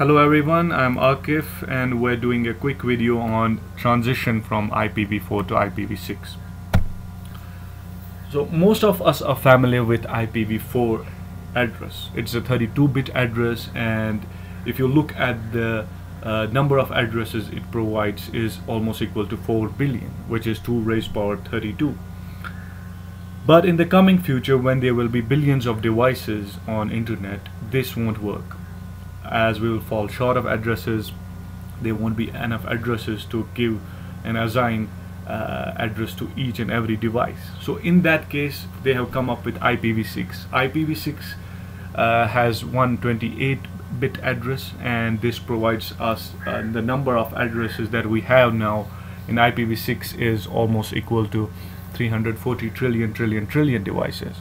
Hello everyone, I'm Akif and we're doing a quick video on transition from IPv4 to IPv6. So most of us are familiar with IPv4 address. It's a 32-bit address, and if you look at the number of addresses it provides is almost equal to 4 billion, which is 2 raised power 32. But in the coming future, when there will be billions of devices on internet, this won't work, as we will fall short of addresses. There won't be enough addresses to give and assign address to each and every device. So in that case, they have come up with IPv6. IPv6 has 128-bit address, and this provides us the number of addresses that we have now in IPv6 is almost equal to 340 trillion devices.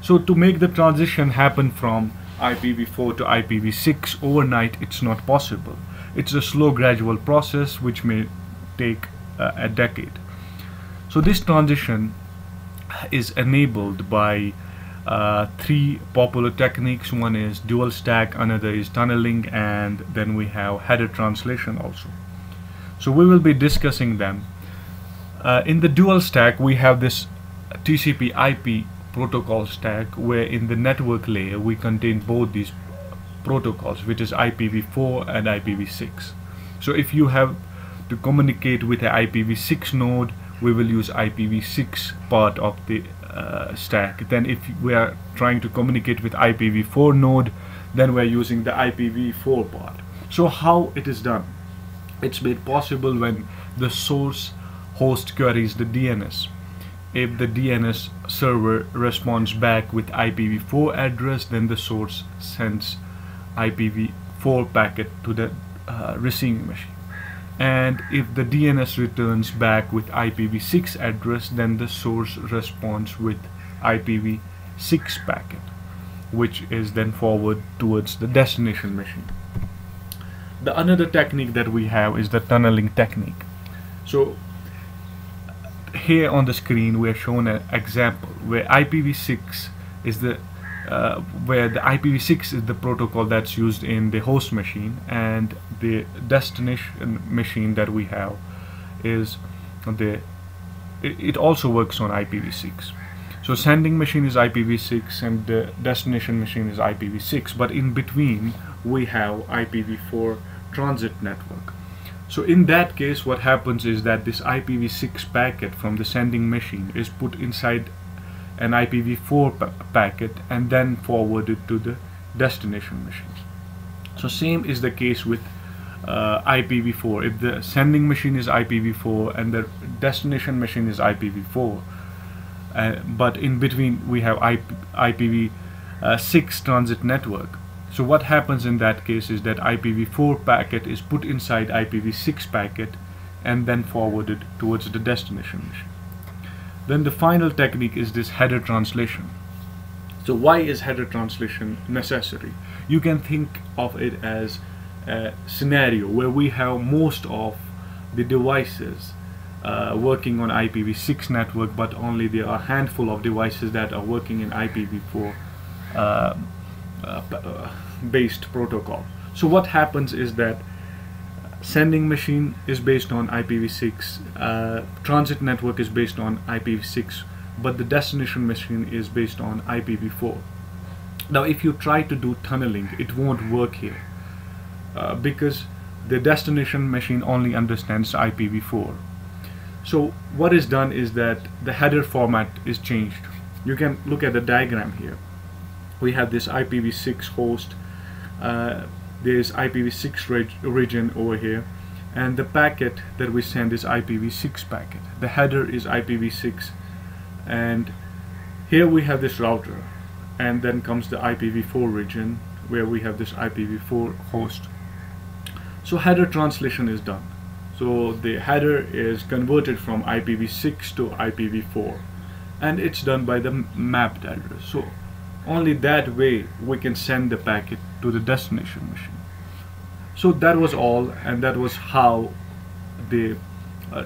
So to make the transition happen from IPv4 to IPv6 overnight, it's not possible. It's a slow, gradual process which may take a decade. So this transition is enabled by three popular techniques. One is dual stack, another is tunneling, and then we have header translation also. So we will be discussing them. In the dual stack, we have this TCP/IP protocol stack, where in the network layer we contain both these protocols, which is IPv4 and IPv6. So if you have to communicate with an IPv6 node, we will use IPv6 part of the stack. Then if we are trying to communicate with IPv4 node, then we're using the IPv4 part. So how it is done? It's made possible when the source host queries the DNS. If the DNS server responds back with IPv4 address, then the source sends IPv4 packet to the receiving machine. And if the DNS returns back with IPv6 address, then the source responds with IPv6 packet, which is then forwarded towards the destination machine. The another technique that we have is the tunneling technique. So here on the screen we are shown an example where IPv6 is the IPv6 is the protocol that's used in the host machine, and the destination machine that we have is it also works on IPv6. So sending machine is IPv6 and the destination machine is IPv6, but in between we have IPv4 transit network. So in that case, what happens is that this IPv6 packet from the sending machine is put inside an IPv4 packet and then forwarded to the destination machine. So same is the case with IPv4. If the sending machine is IPv4 and the destination machine is IPv4, but in between we have IPv6 transit network. So what happens in that case is that IPv4 packet is put inside IPv6 packet and then forwarded towards the destination machine. Then the final technique is this header translation. So why is header translation necessary? You can think of it as a scenario where we have most of the devices working on IPv6 network, but only there are a handful of devices that are working in IPv4 based protocol. So what happens is that sending machine is based on IPv6, transit network is based on IPv6, but the destination machine is based on IPv4. Now if you try to do tunneling, it won't work here because the destination machine only understands IPv4. So what is done is that the header format is changed. You can look at the diagram here. We have this IPv6 host, there's IPv6 region over here, and the packet that we send is IPv6 packet. The header is IPv6, and here we have this router, and then comes the IPv4 region where we have this IPv4 host. So header translation is done. So the header is converted from IPv6 to IPv4, and it's done by the mapped address. So only that way we can send the packet to the destination machine. So that was all, and that was how the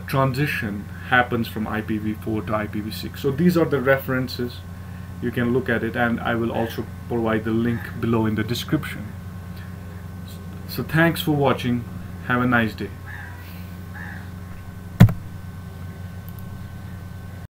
transition happens from IPv4 to IPv6. So these are the references. You can look at it, and I will also provide the link below in the description. So thanks for watching. Have a nice day.